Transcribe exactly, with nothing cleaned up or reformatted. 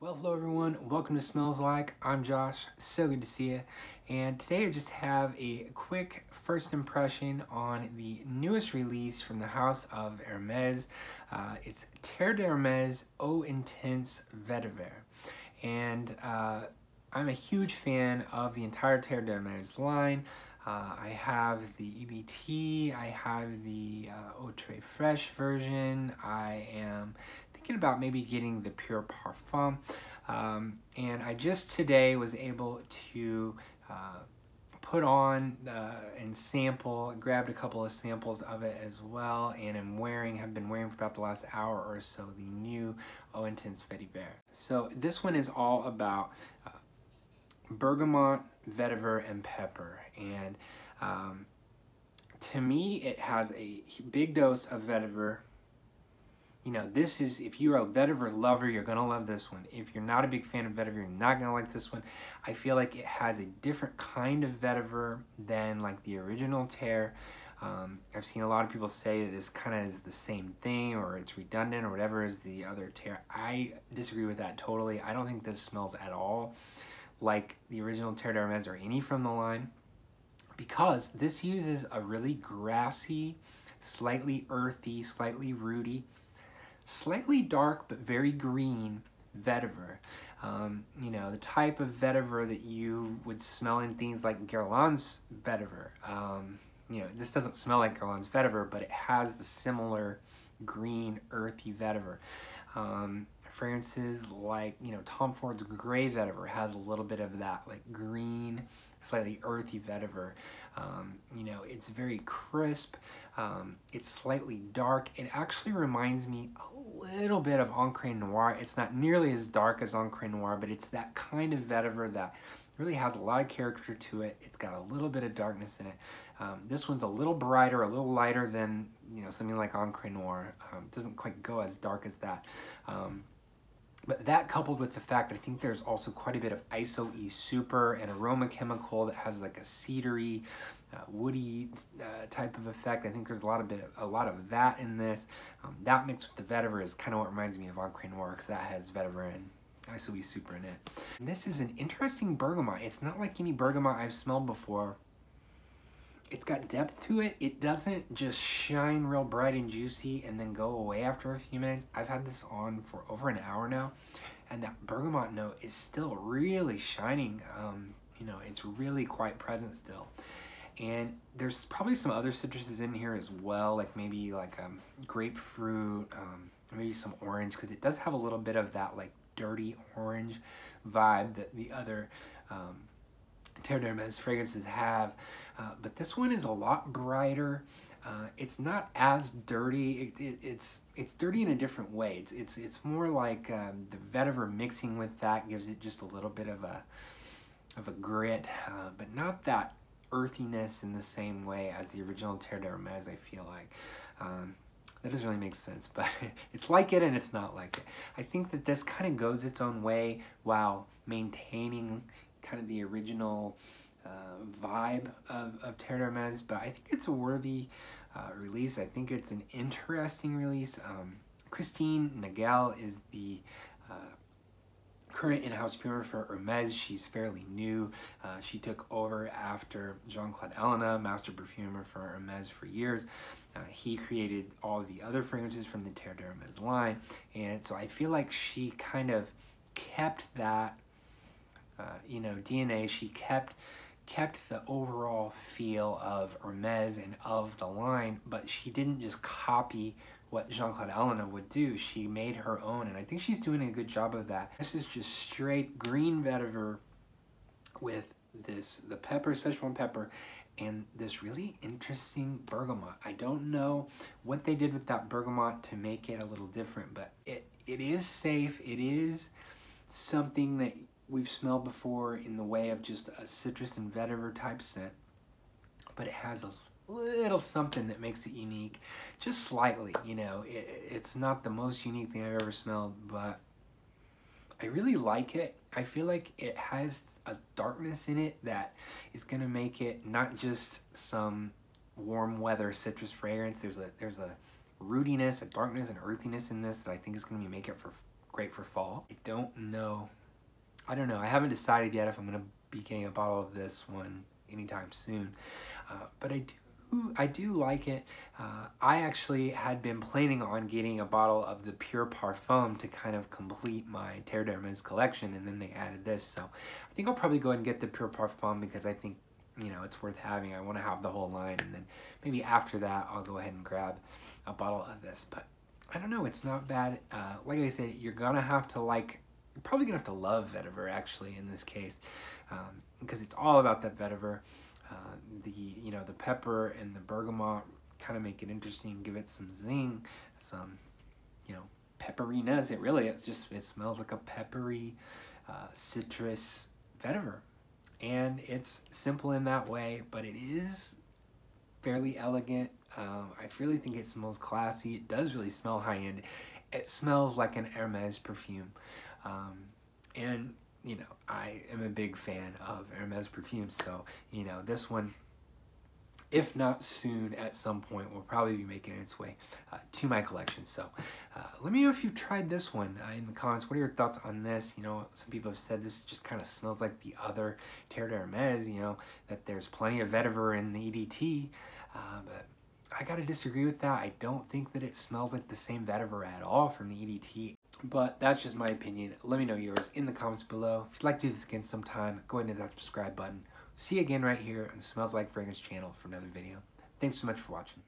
Well, hello everyone, welcome to Smells Like. I'm Josh, so good to see you. And today I just have a quick first impression on the newest release from the house of Hermès. Uh, it's Terre d'Hermès Eau Intense Vetiver. And uh, I'm a huge fan of the entire Terre d'Hermès line. Uh, I have the E B T, I have the uh, Eau Très Fraîche version, I am thinking about maybe getting the Pure Parfum, um, and I just today was able to uh, put on uh, and sample, grabbed a couple of samples of it as well, and I'm wearing, have been wearing for about the last hour or so, the new Eau Intense Vetiver. So this one is all about uh, bergamot, vetiver, and pepper, and um, to me it has a big dose of vetiver. You know, this is, if you're a vetiver lover, you're gonna love this one. If you're not a big fan of vetiver, you're not gonna like this one. I feel like it has a different kind of vetiver than like the original Terre. Um, I've seen a lot of people say that this kind of is the same thing, or it's redundant, or whatever is the other Terre. I disagree with that totally. I don't think this smells at all like the original Terre d'Hermès or any from the line, because this uses a really grassy, slightly earthy, slightly rooty, slightly dark but very green vetiver. Um, you know, the type of vetiver that you would smell in things like Guerlain's vetiver. Um, you know, this doesn't smell like Guerlain's vetiver, but it has the similar green, earthy vetiver. Um, fragrances like, you know, Tom Ford's Grey Vetiver has a little bit of that, like green, slightly earthy vetiver. Um, you know, it's very crisp, um, it's slightly dark. It actually reminds me a little bit of Encre Noir. It's not nearly as dark as Encre Noir, but it's that kind of vetiver that really has a lot of character to it. It's got a little bit of darkness in it. Um, this one's a little brighter, a little lighter than, you know, something like Encre Noir. Um, it doesn't quite go as dark as that. Um, But that, coupled with the fact that I think there's also quite a bit of Iso-E Super, an aroma chemical that has like a cedary, uh, woody uh, type of effect. I think there's a lot of bit of, a lot of that in this. Um, that mixed with the vetiver is kind of what reminds me of Encre Noir, because that has vetiver and Iso-E Super in it. And this is an interesting bergamot. It's not like any bergamot I've smelled before. It's got depth to it. It doesn't just shine real bright and juicy and then go away after a few minutes. I've had this on for over an hour now, and that bergamot note is still really shining. Um, you know, it's really quite present still. And there's probably some other citruses in here as well, like maybe like um, grapefruit, um, maybe some orange, because it does have a little bit of that like dirty orange vibe that the other um, Terre d'Hermès fragrances have, uh, but this one is a lot brighter. Uh, it's not as dirty. It, it, it's it's dirty in a different way. It's it's it's more like um, the vetiver mixing with that gives it just a little bit of a of a grit, uh, but not that earthiness in the same way as the original Terre d'Hermès. I feel like um, that doesn't really make sense, but it's like it and it's not like it. I think that this kind of goes its own way while maintaining kind of the original uh, vibe of, of Terre d'Hermès, but I think it's a worthy uh, release. I think it's an interesting release. Um, Christine Nagel is the uh, current in-house perfumer for Hermès. She's fairly new. Uh, she took over after Jean-Claude Ellena, master perfumer for Hermès for years. Uh, he created all the other fragrances from the Terre d'Hermès line, and so I feel like she kind of kept that Uh, you know, D N A. She kept kept the overall feel of Hermès and of the line, but she didn't just copy what Jean-Claude Ellena would do. She made her own, and I think she's doing a good job of that. This is just straight green vetiver with this the pepper, Sichuan pepper, and this really interesting bergamot. I don't know what they did with that bergamot to make it a little different, but it it is safe. It is something that we've smelled before in the way of just a citrus and vetiver type scent, but it has a little something that makes it unique, just slightly. You know, it, it's not the most unique thing I've ever smelled, but I really like it. I feel like it has a darkness in it that is gonna make it not just some warm weather citrus fragrance. There's a, there's a rootiness, a darkness, an earthiness in this that I think is gonna make it for great for fall. I don't know. I don't know. I haven't decided yet if I'm going to be getting a bottle of this one anytime soon. Uh, but I do Ooh, I do like it. Uh, I actually had been planning on getting a bottle of the Pure Parfum to kind of complete my Terre d'Hermès collection, and then they added this. So I think I'll probably go ahead and get the Pure Parfum because I think, you know, it's worth having. I want to have the whole line, and then maybe after that I'll go ahead and grab a bottle of this. But I don't know, it's not bad. Uh, like I said, you're gonna have to like, you're probably gonna have to love vetiver actually in this case, um, because it's all about that vetiver. Uh, the you know the pepper and the bergamot kind of make it interesting, give it some zing, some you know pepperiness. It really it's just it smells like a peppery uh, citrus vetiver, and it's simple in that way, but it is fairly elegant. Um, I really think it smells classy. It does really smell high end. It smells like an Hermès perfume, um, and. You know, I am a big fan of Hermès perfumes, so, you know, this one, if not soon, at some point, will probably be making its way uh, to my collection. So, uh, let me know if you've tried this one uh, in the comments. What are your thoughts on this? You know, some people have said this just kind of smells like the other Terre d'Hermès, you know, that there's plenty of vetiver in the E D T, uh, but I gotta disagree with that. I don't think that it smells like the same vetiver at all from the E D T. But that's just my opinion. Let me know yours in the comments below. If you'd like to do this again sometime, go ahead and hit that subscribe button. See you again right here on the Smells Like Fragrance channel for another video. Thanks so much for watching.